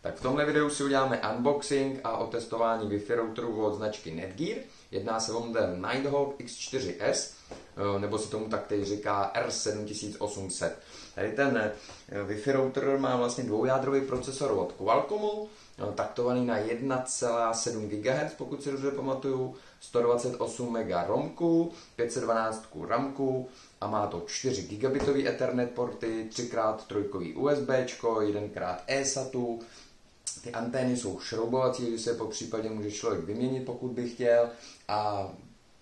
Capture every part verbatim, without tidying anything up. Tak v tomhle videu si uděláme unboxing a otestování Wi-Fi routerů od značky Netgear. Jedná se o model Nighthawk X čtyři S, nebo se tomu taktéž říká R sedm tisíc osm set. Tady ten Wi-Fi router má vlastně dvoujádrový procesor od Qualcommu, taktovaný na jedna celá sedm gigahertz, pokud si dobře pamatuju, sto dvacet osm mega romku, pět set dvanáct ramku a má to čtyři gigabitový Ethernet porty, tři krát tři U S B, jedna krát eSATu. Ty antény jsou šroubovací, když se po případě může člověk vyměnit, pokud by chtěl. A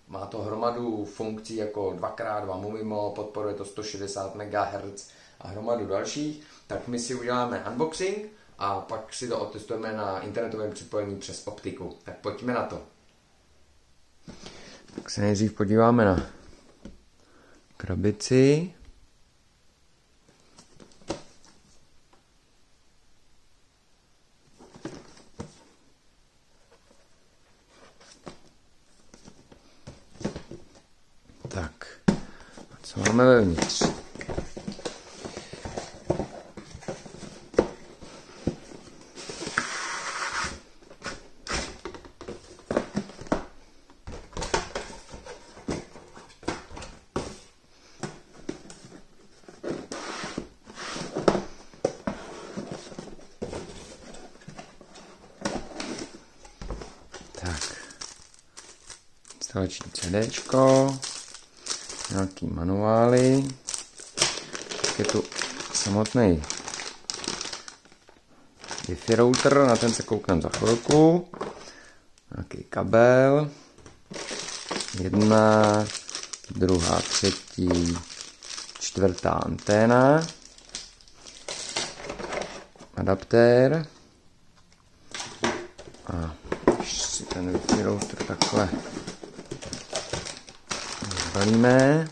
má to hromadu funkcí jako dva krát dva MIMO, podporuje to sto šedesát megahertz a hromadu dalších. Tak my si uděláme unboxing a pak si to otestujeme na internetovém připojení přes optiku. Tak pojďme na to. Tak se nejdřív podíváme na krabici. Tak, co máme vevnitř? Tak, instalační CDčko, nějaký manuály, je tu samotný Wi-Fi router, na ten se koukneme za chvilku, nějaký kabel, jedna, druhá, třetí, čtvrtá anténa, adaptér a když si ten Wi-Fi router takhle zbalíme.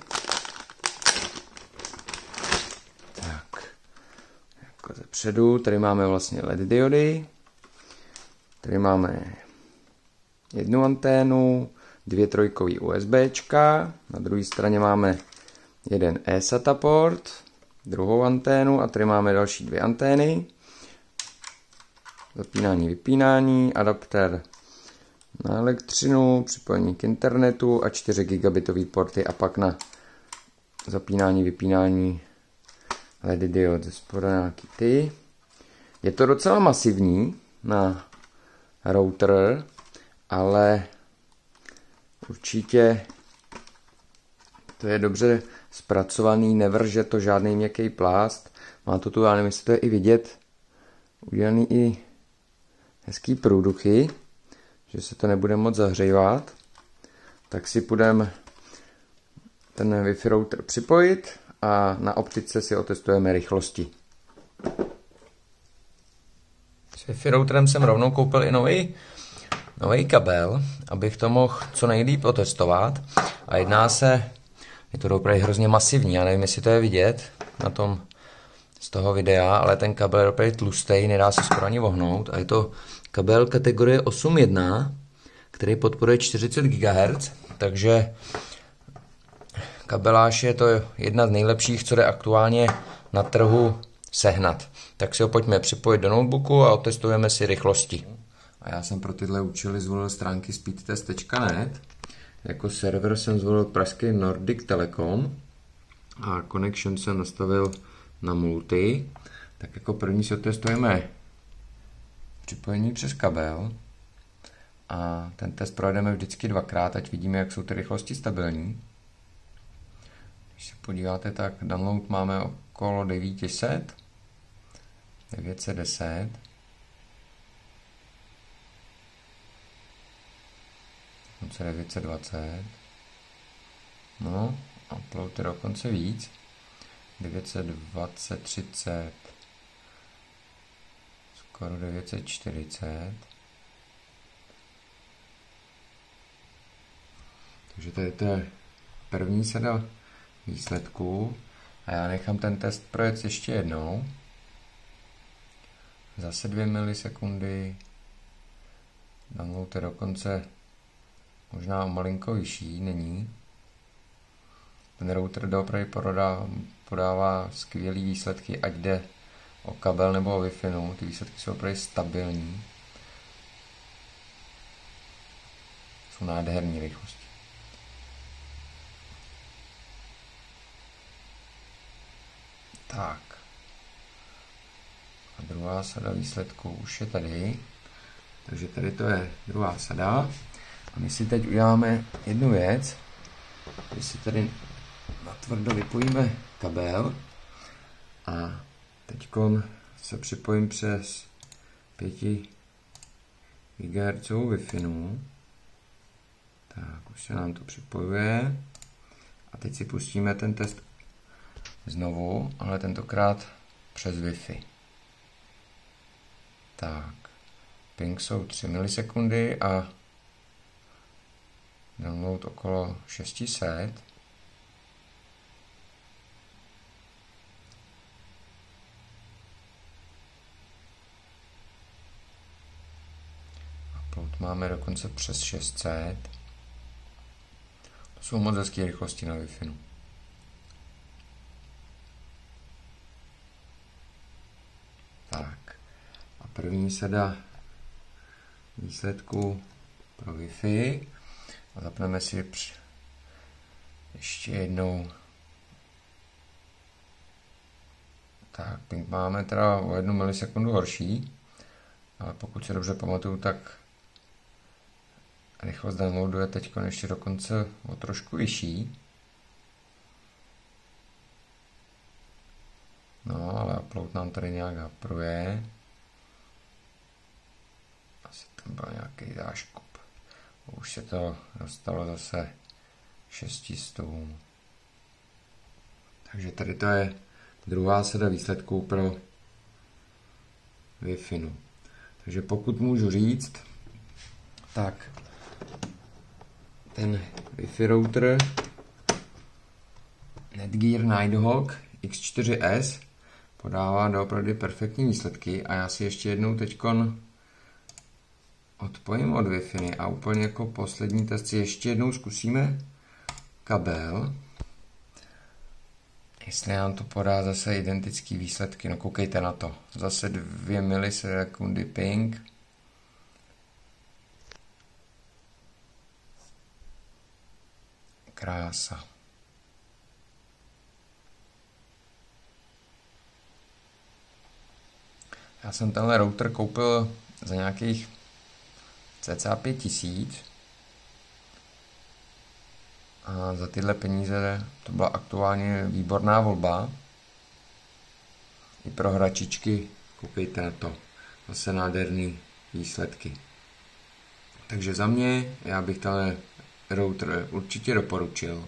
Tak, jako ze předu, tady máme vlastně L E D diody, tady máme jednu anténu, dvě trojkový USBčka, na druhé straně máme jeden eSATA port, druhou anténu a tady máme další dvě antény, zapínání, vypínání, adapter na elektřinu, připojení k internetu a čtyři gigabitový porty a pak na zapínání, vypínání L E D diod. Ze spoda nějaký ty. Je to docela masivní na router, ale určitě to je dobře zpracovaný, nevrže to žádný měkký plást. Má to tu, já nevím, jestli to je i vidět, udělaný i hezký průduchy, že se to nebude moc zahřívat. Tak si půjdeme ten Wi-Fi router připojit a na optice si otestujeme rychlosti. S Wi-Fi routerem jsem rovnou koupil i nový, nový kabel, abych to mohl co nejlíp otestovat. A jedná se, je to opravdu hrozně masivní, já nevím, jestli to je vidět na tom z toho videa, ale ten kabel je opravdu tlustý, nedá se skoro ani vohnout a je to kabel kategorie osm jedna, který podporuje čtyřicet gigahertz, takže kabeláž je to jedna z nejlepších, co jde aktuálně na trhu sehnat. Tak si ho pojďme připojit do notebooku a otestujeme si rychlosti. A já jsem pro tyhle účely zvolil stránky speedtest tečka net. Jako server jsem zvolil pražský Nordic Telecom a connection jsem nastavil na multi. Tak jako první si otestujeme připojení přes kabel a ten test projedeme vždycky dvakrát, ať vidíme, jak jsou ty rychlosti stabilní. Když se podíváte, tak download máme okolo devět set, devět set deset. Dokonce devět set dvacet. No, upload je dokonce víc. devět set dvacet, třicet. Skoro devět set čtyřicet. Takže tady to je první sada výsledků. A já nechám ten test projet ještě jednou. Zase dvě milisekundy. Download je dokonce možná malinko vyšší, není. Ten router doopravdy podává skvělý výsledky, ať jde o kabel nebo o Wi-Fi, ty výsledky jsou opravdu stabilní. Jsou nádherné rychlosti. Tak. A druhá sada výsledků už je tady. Takže tady to je druhá sada. A my si teď uděláme jednu věc. My si tady natvrdo vypojíme kabel a teď se připojím přes pět gigahertzů Wi-Fi. Tak, už se nám to připojuje. A teď si pustíme ten test znovu, ale tentokrát přes Wi-Fi. Tak, ping jsou tři milisekundy a download okolo šest set. Upload máme dokonce přes šest set. To jsou moc hezké rychlosti na Wi-Fi. Tak. A první sada výsledků pro Wi-Fi. A zapneme si ještě jednou. Tak, ping máme teda o jednu milisekundu horší, ale pokud se dobře pamatuju, tak rychlost downloadu je teď ještě dokonce o trošku vyšší. No, ale upload nám tady nějak hapruje. Asi tam byl nějaký záškup. Už se to dostalo zase šest set. Takže tady to je druhá sada výsledků pro Wi-Fi. Takže pokud můžu říct, tak ten Wi-Fi router Netgear Nighthawk X čtyři S podává doopravdy perfektní výsledky a já si ještě jednou teďkon odpojím od Wi-Fi a úplně jako poslední test si ještě jednou zkusíme kabel. Jestli nám to podá zase identické výsledky, no koukejte na to. Zase dvě milisekundy ping. Krása. Já jsem tenhle router koupil za nějakých cca pět tisíc a za tyhle peníze to byla aktuálně výborná volba i pro hračičky. Koukejte na to, zase nádherný výsledky. Takže za mě, já bych tenhle router určitě doporučil.